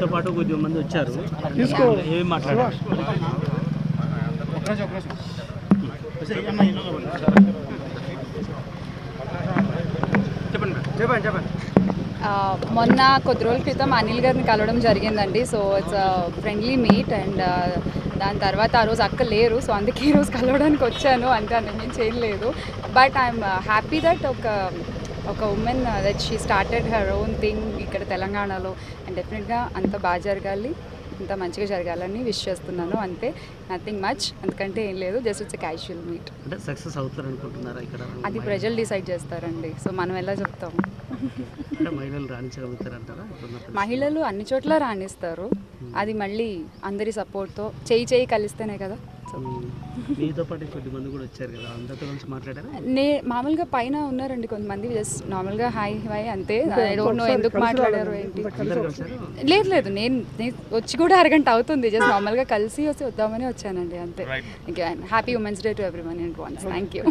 तो पाटो को जो मंदिर अच्छा हो इसको ये मार्केट ओकरा ओकरा अच्छा ये मैं इन्होंने बोला చెప్పండి మొన్న కొద్రోల్ క్రితం అనిల్ గారిని కలవడం జరిగిందండి so it's friendly meet and దాని తర్వాత ఆ రోజు అక్క లేరు సో అందుకే ఈ రోజు కలవడానికి వచ్చాను అంటే నేను చేయలేదు బట్ ఐఎమ్ హ్యాపీ దట్ ఒక women that she started her own thing ఇక్కడ తెలంగాణలో అండ్ డెఫినెట్గా అంత బాగా జరగాలి అంత మంచిగా జరగాలని విష్ చేస్తున్నాను అంతే నథింగ్ మచ్ అంతకంటే ఏం లేదు జస్ట్ ఇట్స్ క్యాజువల్ మీట్ అంటే సక్సెస్ అవుతారు అనుకుంటున్నారా ఇక్కడ అది ప్రజలు డిసైడ్ చేస్తారండి సో మనం ఎలా చెప్తాము అంటే మహిళలు రాణించగలుగుతారంటారా మహిళలు అన్ని చోట్ల రాణిస్తారు అది మళ్ళీ అందరి సపోర్ట్తో చేయి కలిస్తేనే కదా మామూలుగా పైన ఉన్నారండి కొంతమంది జస్ట్ నార్మల్గా హాయ్ హాయ్ అంతే ఎందుకు మాట్లాడారు ఏంటి లేదు లేదు నేను వచ్చి కూడా అరగంట అవుతుంది జస్ట్ నార్మల్గా కలిసి వద్దామని వచ్చానండి అంతే happy women's day to everyone and once thank you